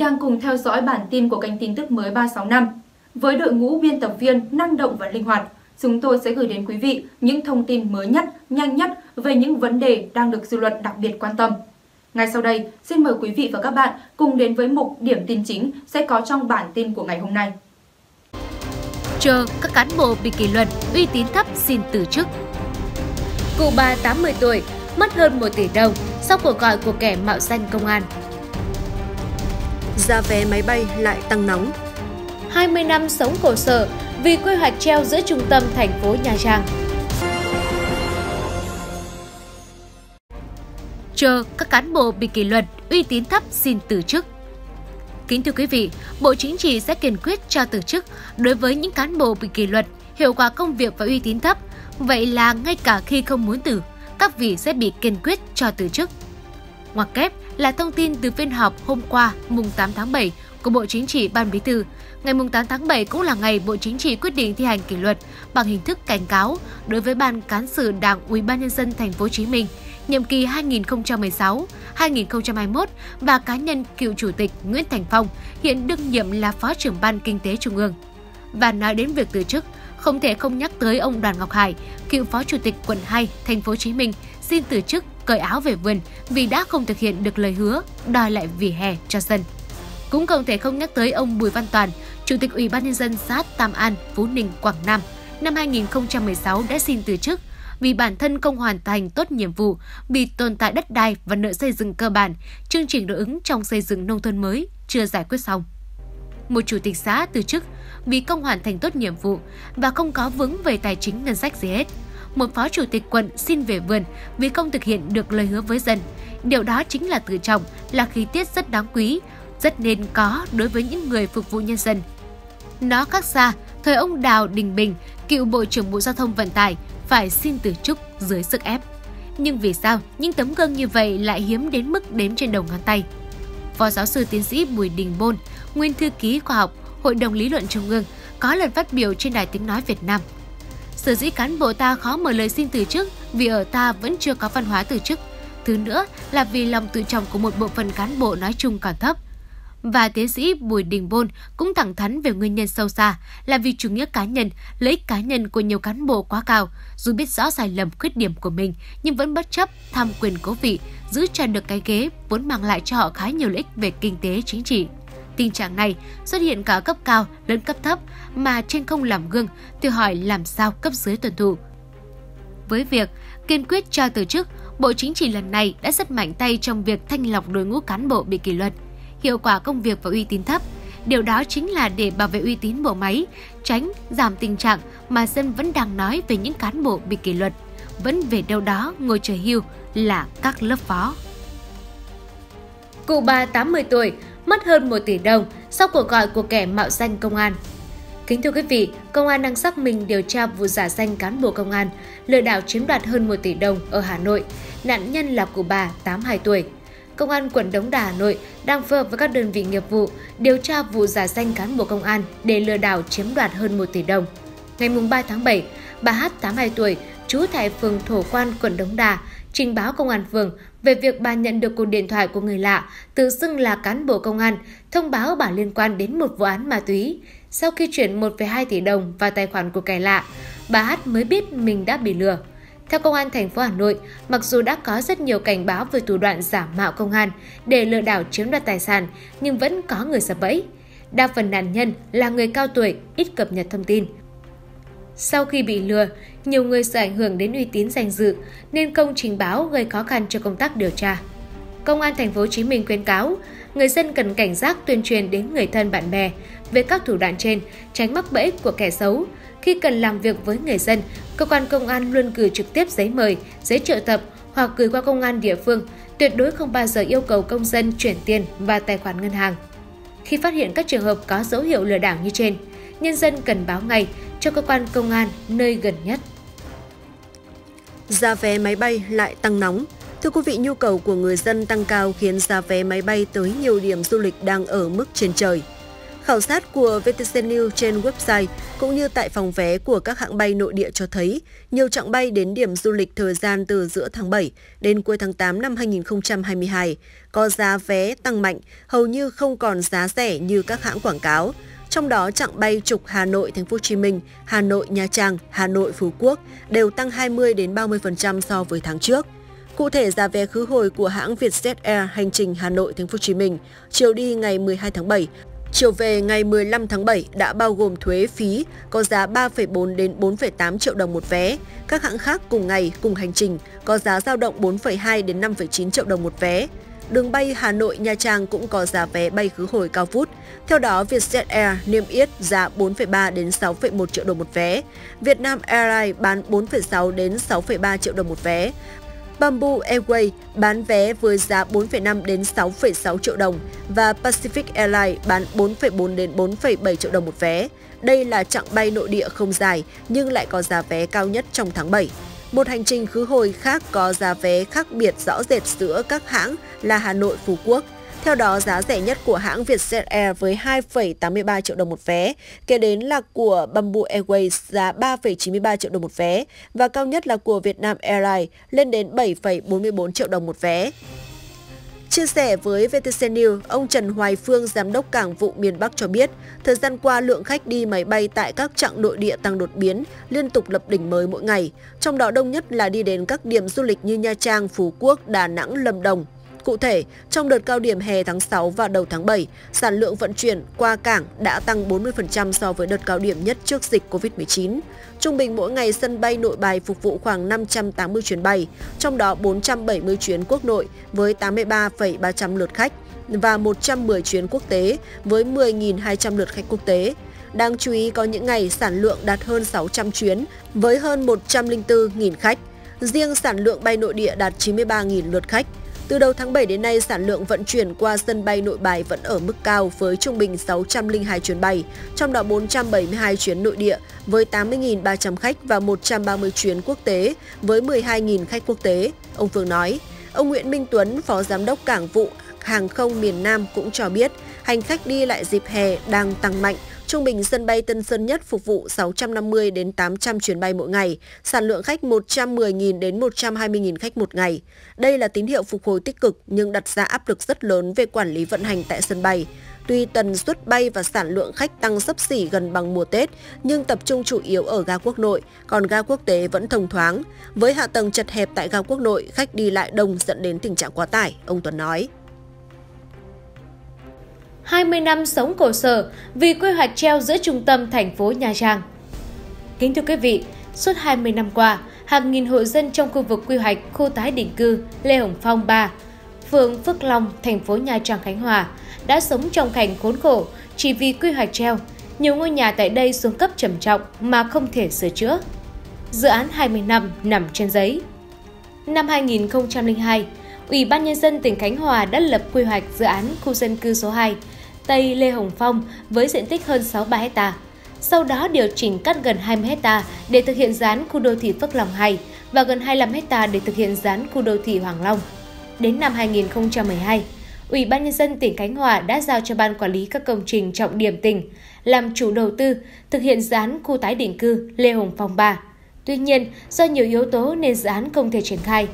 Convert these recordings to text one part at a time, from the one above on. đang cùng theo dõi bản tin của kênh tin tức mới 365. Với đội ngũ biên tập viên năng động và linh hoạt, chúng tôi sẽ gửi đến quý vị những thông tin mới nhất, nhanh nhất về những vấn đề đang được dư luận đặc biệt quan tâm. Ngay sau đây, xin mời quý vị và các bạn cùng đến với mục điểm tin chính sẽ có trong bản tin của ngày hôm nay. Chờ các cán bộ bị kỷ luật, uy tín thấp xin từ chức. Cụ bà 80 tuổi mất hơn 1 tỷ đồng sau cuộc gọi của kẻ mạo danh công an. Giá vé máy bay lại tăng nóng. 20 năm sống khổ sở vì quy hoạch treo giữa trung tâm thành phố Nha Trang. Chờ các cán bộ bị kỷ luật, uy tín thấp xin từ chức. Kính thưa quý vị, Bộ Chính trị sẽ kiên quyết cho từ chức đối với những cán bộ bị kỷ luật, hiệu quả công việc và uy tín thấp. Vậy là ngay cả khi không muốn từ, các vị sẽ bị kiên quyết cho từ chức. Ngoặc kép là thông tin từ phiên họp hôm qua, mùng 8 tháng 7 của Bộ Chính trị Ban Bí thư. Ngày mùng 8 tháng 7 cũng là ngày Bộ Chính trị quyết định thi hành kỷ luật bằng hình thức cảnh cáo đối với Ban Cán sự Đảng UBND Thành phố Hồ Chí Minh nhiệm kỳ 2016-2021 và cá nhân cựu Chủ tịch Nguyễn Thành Phong, hiện đương nhiệm là Phó trưởng Ban Kinh tế Trung ương. Và nói đến việc từ chức, không thể không nhắc tới ông Đoàn Ngọc Hải, cựu Phó Chủ tịch quận 2 Thành phố Hồ Chí Minh, xin từ chức cởi áo về vườn vì đã không thực hiện được lời hứa đòi lại vỉa hè cho dân. Cũng không thể không nhắc tới ông Bùi Văn Toàn, Chủ tịch Ủy ban nhân dân xã Tam An, Phú Ninh, Quảng Nam, năm 2016 đã xin từ chức vì bản thân không hoàn thành tốt nhiệm vụ, bị tồn tại đất đai và nợ xây dựng cơ bản, chương trình đối ứng trong xây dựng nông thôn mới chưa giải quyết xong. Một chủ tịch xã từ chức vì không hoàn thành tốt nhiệm vụ và không có vững về tài chính ngân sách gì hết. Một phó chủ tịch quận xin về vườn vì không thực hiện được lời hứa với dân. Điều đó chính là tự trọng, là khí tiết rất đáng quý, rất nên có đối với những người phục vụ nhân dân. Nó khác xa thời ông Đào Đình Bình, cựu Bộ trưởng Bộ Giao thông Vận tải, phải xin từ chức dưới sức ép. Nhưng vì sao những tấm gương như vậy lại hiếm đến mức đếm trên đầu ngón tay? Phó giáo sư tiến sĩ Bùi Đình Bôn, nguyên thư ký khoa học Hội đồng Lý luận Trung ương, có lần phát biểu trên Đài Tiếng nói Việt Nam: "Sở dĩ cán bộ ta khó mở lời xin từ chức vì ở ta vẫn chưa có văn hóa từ chức. Thứ nữa là vì lòng tự trọng của một bộ phận cán bộ nói chung còn thấp." Và tiến sĩ Bùi Đình Bôn cũng thẳng thắn về nguyên nhân sâu xa là vì chủ nghĩa cá nhân, lợi ích cá nhân của nhiều cán bộ quá cao, dù biết rõ sai lầm khuyết điểm của mình nhưng vẫn bất chấp tham quyền cố vị, giữ cho được cái ghế vốn mang lại cho họ khá nhiều lợi ích về kinh tế chính trị. Tình trạng này xuất hiện cả cấp cao lẫn cấp thấp mà trên không làm gương, tự hỏi làm sao cấp dưới tuân thủ. Với việc kiên quyết cho từ chức, Bộ Chính trị lần này đã rất mạnh tay trong việc thanh lọc đội ngũ cán bộ bị kỷ luật, hiệu quả công việc và uy tín thấp. Điều đó chính là để bảo vệ uy tín bộ máy, tránh giảm tình trạng mà dân vẫn đang nói về những cán bộ bị kỷ luật, vẫn về đâu đó ngồi chờ hưu là các lớp phó. Cụ bà 80 tuổi mất hơn 1 tỷ đồng sau cuộc gọi của kẻ mạo danh công an. Kính thưa quý vị, công an đang xác minh điều tra vụ giả danh cán bộ công an lừa đảo chiếm đoạt hơn 1 tỷ đồng ở Hà Nội. Nạn nhân là cụ bà 82 tuổi. Công an quận Đống Đa, Hà Nội đang phối hợp với các đơn vị nghiệp vụ điều tra vụ giả danh cán bộ công an để lừa đảo chiếm đoạt hơn 1 tỷ đồng. Ngày 3 tháng 7, bà H, 82 tuổi, trú tại phường Thổ Quan, quận Đống Đa, trình báo công an phường về việc bà nhận được cuộc điện thoại của người lạ tự xưng là cán bộ công an, thông báo bà liên quan đến một vụ án ma túy. Sau khi chuyển 1,2 tỷ đồng vào tài khoản của kẻ lạ, bà H mới biết mình đã bị lừa. Theo Công an thành phố Hà Nội, mặc dù đã có rất nhiều cảnh báo về thủ đoạn giả mạo công an để lừa đảo chiếm đoạt tài sản, nhưng vẫn có người sập bẫy. Đa phần nạn nhân là người cao tuổi, ít cập nhật thông tin. Sau khi bị lừa, nhiều người sợ ảnh hưởng đến uy tín danh dự nên không trình báo, gây khó khăn cho công tác điều tra. Công an thành phố Hồ Chí Minh khuyến cáo người dân cần cảnh giác, tuyên truyền đến người thân bạn bè về các thủ đoạn trên, tránh mắc bẫy của kẻ xấu. Khi cần làm việc với người dân, cơ quan công an luôn gửi trực tiếp giấy mời, giấy triệu tập hoặc gửi qua công an địa phương, tuyệt đối không bao giờ yêu cầu công dân chuyển tiền vào tài khoản ngân hàng. Khi phát hiện các trường hợp có dấu hiệu lừa đảo như trên, nhân dân cần báo ngay cho cơ quan công an nơi gần nhất. Giá vé máy bay lại tăng nóng. Thưa quý vị, nhu cầu của người dân tăng cao khiến giá vé máy bay tới nhiều điểm du lịch đang ở mức trên trời. Khảo sát của VTC News trên website cũng như tại phòng vé của các hãng bay nội địa cho thấy nhiều chặng bay đến điểm du lịch thời gian từ giữa tháng 7 đến cuối tháng 8 năm 2022 có giá vé tăng mạnh, hầu như không còn giá rẻ như các hãng quảng cáo. Trong đó, chặng bay trục Hà Nội, Thành phố Hồ Chí Minh, Hà Nội, Nha Trang, Hà Nội, Phú Quốc đều tăng 20-30% so với tháng trước. Cụ thể, giá vé khứ hồi của hãng Vietjet Air hành trình Hà Nội, Thành phố Hồ Chí Minh chiều đi ngày 12 tháng 7, chiều về ngày 15 tháng 7 đã bao gồm thuế phí, có giá 3,4 đến 4,8 triệu đồng một vé. Các hãng khác cùng ngày, cùng hành trình có giá dao động 4,2 đến 5,9 triệu đồng một vé. Đường bay Hà Nội Nha Trang cũng có giá vé bay khứ hồi cao vút. Theo đó, Vietjet Air niêm yết giá 4,3 đến 6,1 triệu đồng một vé. Vietnam Airlines bán 4,6 đến 6,3 triệu đồng một vé. Bamboo Airways bán vé với giá 4,5 đến 6,6 triệu đồng và Pacific Airlines bán 4,4 đến 4,7 triệu đồng một vé. Đây là chặng bay nội địa không dài nhưng lại có giá vé cao nhất trong tháng 7. Một hành trình khứ hồi khác có giá vé khác biệt rõ rệt giữa các hãng là Hà Nội Phú Quốc. Theo đó, giá rẻ nhất của hãng Vietjet Air với 2,83 triệu đồng một vé, kế đến là của Bamboo Airways giá 3,93 triệu đồng một vé và cao nhất là của Vietnam Airlines lên đến 7,44 triệu đồng một vé. Chia sẻ với VTC News, ông Trần Hoài Phương, Giám đốc Cảng vụ Miền Bắc cho biết, thời gian qua lượng khách đi máy bay tại các chặng nội địa tăng đột biến, liên tục lập đỉnh mới mỗi ngày. Trong đó đông nhất là đi đến các điểm du lịch như Nha Trang, Phú Quốc, Đà Nẵng, Lâm Đồng. Cụ thể, trong đợt cao điểm hè tháng 6 và đầu tháng 7, sản lượng vận chuyển qua cảng đã tăng 40% so với đợt cao điểm nhất trước dịch Covid-19. Trung bình mỗi ngày sân bay Nội Bài phục vụ khoảng 580 chuyến bay, trong đó 470 chuyến quốc nội với 83,300 lượt khách và 110 chuyến quốc tế với 10.200 lượt khách quốc tế. Đáng chú ý có những ngày sản lượng đạt hơn 600 chuyến với hơn 104.000 khách. Riêng sản lượng bay nội địa đạt 93.000 lượt khách. Từ đầu tháng 7 đến nay, sản lượng vận chuyển qua sân bay Nội Bài vẫn ở mức cao với trung bình 602 chuyến bay, trong đó 472 chuyến nội địa với 80.300 khách và 130 chuyến quốc tế với 12.000 khách quốc tế, ông Phương nói. Ông Nguyễn Minh Tuấn, Phó Giám đốc Cảng vụ Hàng không miền Nam cũng cho biết, hành khách đi lại dịp hè đang tăng mạnh. Trung bình sân bay Tân Sơn Nhất phục vụ 650 đến 800 chuyến bay mỗi ngày, sản lượng khách 110.000 đến 120.000 khách một ngày. Đây là tín hiệu phục hồi tích cực nhưng đặt ra áp lực rất lớn về quản lý vận hành tại sân bay. Tuy tần suất bay và sản lượng khách tăng xấp xỉ gần bằng mùa Tết, nhưng tập trung chủ yếu ở ga quốc nội, còn ga quốc tế vẫn thông thoáng. Với hạ tầng chật hẹp tại ga quốc nội, khách đi lại đông dẫn đến tình trạng quá tải, ông Tuấn nói. 20 năm sống khổ sở vì quy hoạch treo giữa trung tâm thành phố Nha Trang. Kính thưa quý vị, suốt 20 năm qua, hàng nghìn hộ dân trong khu vực quy hoạch khu tái định cư Lê Hồng Phong 3, phường Phước Long, thành phố Nha Trang, Khánh Hòa đã sống trong cảnh khốn khổ chỉ vì quy hoạch treo. Nhiều ngôi nhà tại đây xuống cấp trầm trọng mà không thể sửa chữa. Dự án 20 năm nằm trên giấy. Năm 2002, Ủy ban Nhân dân tỉnh Khánh Hòa đã lập quy hoạch dự án khu dân cư số 2 Tây Lê Hồng Phong với diện tích hơn 63 hectare. Sau đó điều chỉnh cắt gần 20 hectare để thực hiện dự án khu đô thị Phước Long 2 và gần 25 hectare để thực hiện dự án khu đô thị Hoàng Long. Đến năm 2012, Ủy ban Nhân dân tỉnh Khánh Hòa đã giao cho Ban Quản lý các công trình trọng điểm tỉnh làm chủ đầu tư thực hiện dự án khu tái định cư Lê Hồng Phong 3. Tuy nhiên, do nhiều yếu tố nên dự án không thể triển khai.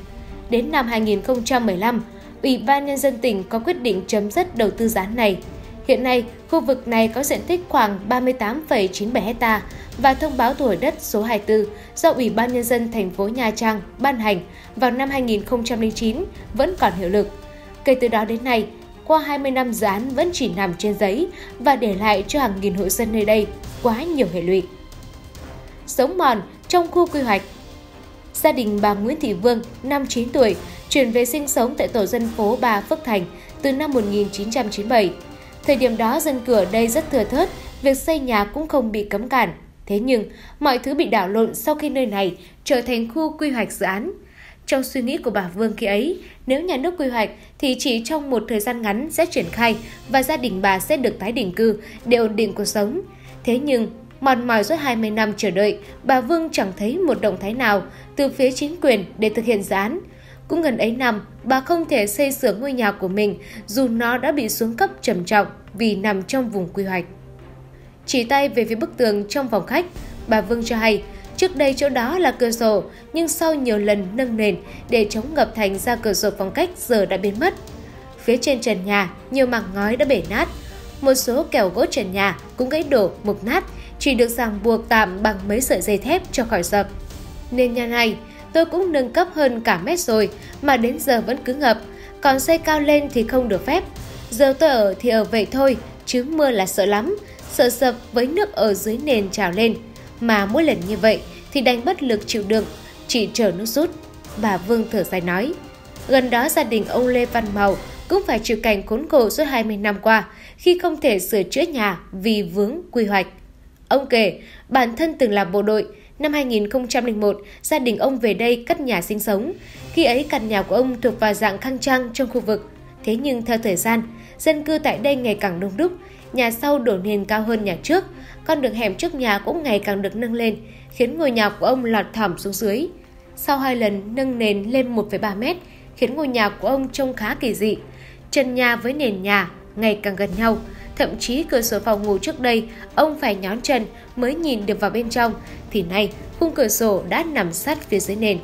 Đến năm 2015, Ủy ban Nhân dân tỉnh có quyết định chấm dứt đầu tư dự án này. Hiện nay, khu vực này có diện tích khoảng 38,97 hectare và thông báo thu hồi đất số 24 do Ủy ban Nhân dân thành phố Nha Trang ban hành vào năm 2009 vẫn còn hiệu lực. Kể từ đó đến nay, qua 20 năm dự án vẫn chỉ nằm trên giấy và để lại cho hàng nghìn hộ dân nơi đây quá nhiều hệ lụy. Sống mòn trong khu quy hoạch. Gia đình bà Nguyễn Thị Vương, 59 tuổi, chuyển về sinh sống tại tổ dân phố 3 Phước Thành từ năm 1997. Thời điểm đó, dân cư ở đây rất thưa thớt, việc xây nhà cũng không bị cấm cản. Thế nhưng, mọi thứ bị đảo lộn sau khi nơi này trở thành khu quy hoạch dự án. Trong suy nghĩ của bà Vương khi ấy, nếu nhà nước quy hoạch thì chỉ trong một thời gian ngắn sẽ triển khai và gia đình bà sẽ được tái định cư để ổn định cuộc sống. Thế nhưng, mòn mỏi suốt 20 năm chờ đợi, bà Vương chẳng thấy một động thái nào từ phía chính quyền để thực hiện dự án. Cũng gần ấy năm, bà không thể xây sửa ngôi nhà của mình dù nó đã bị xuống cấp trầm trọng vì nằm trong vùng quy hoạch. Chỉ tay về phía bức tường trong phòng khách, bà Vương cho hay trước đây chỗ đó là cửa sổ, nhưng sau nhiều lần nâng nền để chống ngập thành ra cửa sổ phòng khách giờ đã biến mất. Phía trên trần nhà, nhiều mảng ngói đã bể nát. Một số kèo gỗ trần nhà cũng gãy đổ mục nát, chỉ được ràng buộc tạm bằng mấy sợi dây thép cho khỏi sập. Nên nhà này, tôi cũng nâng cấp hơn cả mét rồi mà đến giờ vẫn cứ ngập, còn xây cao lên thì không được phép. Giờ tôi ở thì ở vậy thôi, chứ mưa là sợ lắm, sợ sập với nước ở dưới nền trào lên. Mà mỗi lần như vậy thì đành bất lực chịu đựng, chỉ chờ nước rút, bà Vương thở dài nói. Gần đó gia đình ông Lê Văn Màu cũng phải chịu cảnh khốn khổ suốt 20 năm qua khi không thể sửa chữa nhà vì vướng quy hoạch. Ông kể, bản thân từng làm bộ đội, năm 2001 gia đình ông về đây cất nhà sinh sống. Khi ấy căn nhà của ông thuộc vào dạng khang trang trong khu vực. Thế nhưng theo thời gian, dân cư tại đây ngày càng đông đúc, nhà sau đổ nền cao hơn nhà trước, con đường hẻm trước nhà cũng ngày càng được nâng lên, khiến ngôi nhà của ông lọt thỏm xuống dưới. Sau hai lần nâng nền lên 1,3 mét, khiến ngôi nhà của ông trông khá kỳ dị. Trần nhà với nền nhà ngày càng gần nhau, thậm chí cửa sổ phòng ngủ trước đây ông phải nhón chân mới nhìn được vào bên trong, thì nay khung cửa sổ đã nằm sát phía dưới nền.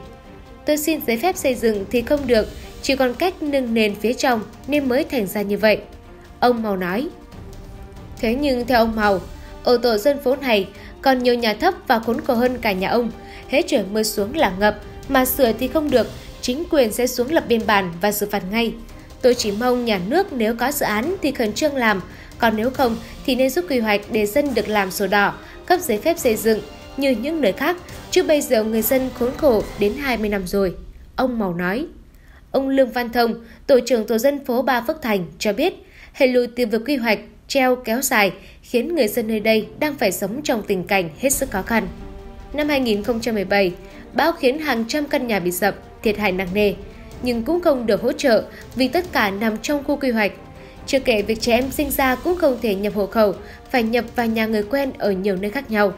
Tôi xin giấy phép xây dựng thì không được, chỉ còn cách nâng nền phía trong nên mới thành ra như vậy, ông Màu nói. Thế nhưng theo ông Màu, ở tổ dân phố này còn nhiều nhà thấp và khốn khổ hơn cả nhà ông. Hết trời mưa xuống là ngập, mà sửa thì không được, chính quyền sẽ xuống lập biên bản và xử phạt ngay. Tôi chỉ mong nhà nước nếu có dự án thì khẩn trương làm, còn nếu không thì nên giúp quy hoạch để dân được làm sổ đỏ, cấp giấy phép xây dựng như những nơi khác, chứ bây giờ người dân khốn khổ đến 20 năm rồi, ông Màu nói. Ông Lương Văn Thông, tổ trưởng tổ dân phố 3 Phước Thành cho biết, hệ lụi từ việc quy hoạch treo kéo dài khiến người dân nơi đây đang phải sống trong tình cảnh hết sức khó khăn. Năm 2017, bão khiến hàng trăm căn nhà bị sập, thiệt hại nặng nề, nhưng cũng không được hỗ trợ vì tất cả nằm trong khu quy hoạch. Chưa kể việc trẻ em sinh ra cũng không thể nhập hộ khẩu, phải nhập vào nhà người quen ở nhiều nơi khác nhau.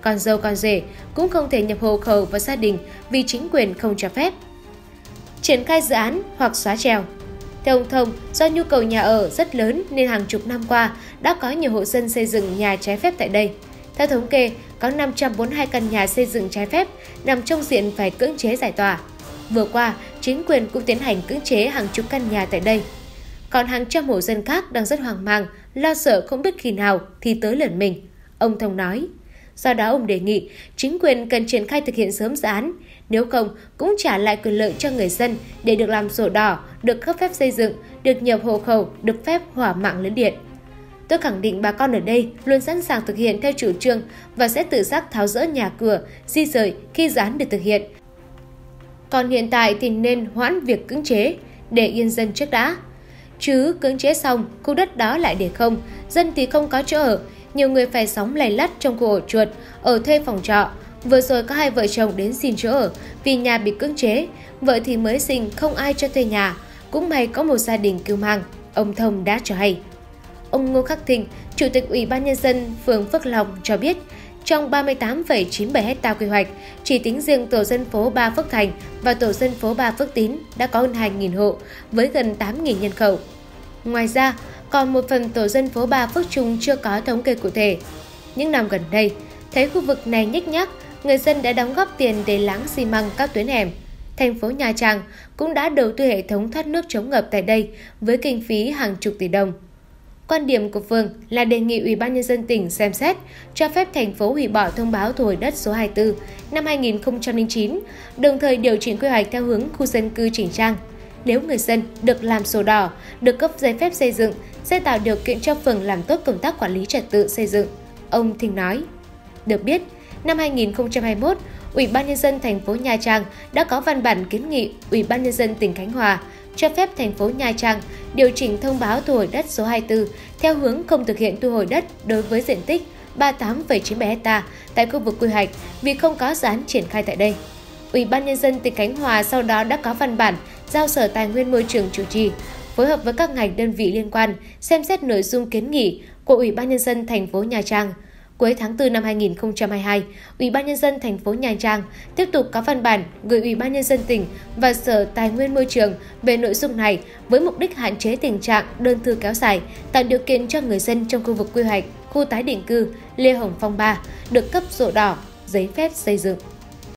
Con dâu con rể cũng không thể nhập hộ khẩu vào gia đình vì chính quyền không cho phép. Triển khai dự án hoặc xóa trèo. Theo ông Thông, do nhu cầu nhà ở rất lớn nên hàng chục năm qua đã có nhiều hộ dân xây dựng nhà trái phép tại đây. Theo thống kê, có 542 căn nhà xây dựng trái phép nằm trong diện phải cưỡng chế giải tỏa. Vừa qua, chính quyền cũng tiến hành cưỡng chế hàng chục căn nhà tại đây. Còn hàng trăm hộ dân khác đang rất hoang mang, lo sợ không biết khi nào thì tới lượt mình, ông Thông nói. Do đó ông đề nghị chính quyền cần triển khai thực hiện sớm dự án, nếu không cũng trả lại quyền lợi cho người dân để được làm sổ đỏ, được cấp phép xây dựng, được nhập hộ khẩu, được phép hỏa mạng lưới điện. Tôi khẳng định bà con ở đây luôn sẵn sàng thực hiện theo chủ trương và sẽ tự giác tháo dỡ nhà cửa, di rời khi dự án được thực hiện. Còn hiện tại thì nên hoãn việc cưỡng chế để yên dân trước đã. Chứ cưỡng chế xong, khu đất đó lại để không, dân thì không có chỗ ở. Nhiều người phải sống lầy lắt trong khu ổ chuột, ở thuê phòng trọ. Vừa rồi có hai vợ chồng đến xin chỗ ở vì nhà bị cưỡng chế. Vợ thì mới sinh, không ai cho thuê nhà. Cũng may có một gia đình cứu mang, ông Thông đã cho hay. Ông Ngô Khắc Thịnh, Chủ tịch Ủy ban Nhân dân phường Phước Long cho biết, trong 38,97 hectare quy hoạch, chỉ tính riêng tổ dân phố 3 Phước Thành và tổ dân phố 3 Phước Tín đã có hơn 2.000 hộ với gần 8.000 nhân khẩu. Ngoài ra, còn một phần tổ dân phố 3 Phước Trung chưa có thống kê cụ thể. Những năm gần đây, thấy khu vực này nhếch nhác, người dân đã đóng góp tiền để láng xi măng các tuyến hẻm. Thành phố Nha Trang cũng đã đầu tư hệ thống thoát nước chống ngập tại đây với kinh phí hàng chục tỷ đồng. Quan điểm của phường là đề nghị Ủy ban Nhân dân tỉnh xem xét cho phép thành phố hủy bỏ thông báo thu hồi đất số 24 năm 2009, đồng thời điều chỉnh quy hoạch theo hướng khu dân cư chỉnh trang. Nếu người dân được làm sổ đỏ, được cấp giấy phép xây dựng, sẽ tạo điều kiện cho phường làm tốt công tác quản lý trật tự xây dựng, ông Thịnh nói. Được biết, năm 2021, Ủy ban Nhân dân thành phố Nha Trang đã có văn bản kiến nghị Ủy ban Nhân dân tỉnh Khánh Hòa cho phép thành phố Nha Trang điều chỉnh thông báo thu hồi đất số 24 theo hướng không thực hiện thu hồi đất đối với diện tích 38,97 ha tại khu vực quy hoạch vì không có dự án triển khai tại đây. Ủy ban Nhân dân tỉnh Khánh Hòa sau đó đã có văn bản giao Sở Tài nguyên Môi trường chủ trì, phối hợp với các ngành đơn vị liên quan xem xét nội dung kiến nghị của Ủy ban Nhân dân thành phố Nha Trang. Cuối tháng 4 năm 2022, Ủy ban Nhân dân thành phố Nha Trang tiếp tục có văn bản gửi Ủy ban Nhân dân tỉnh và Sở Tài nguyên Môi trường về nội dung này với mục đích hạn chế tình trạng đơn thư kéo dài, tạo điều kiện cho người dân trong khu vực quy hoạch khu tái định cư Lê Hồng Phong 3 được cấp sổ đỏ, giấy phép xây dựng.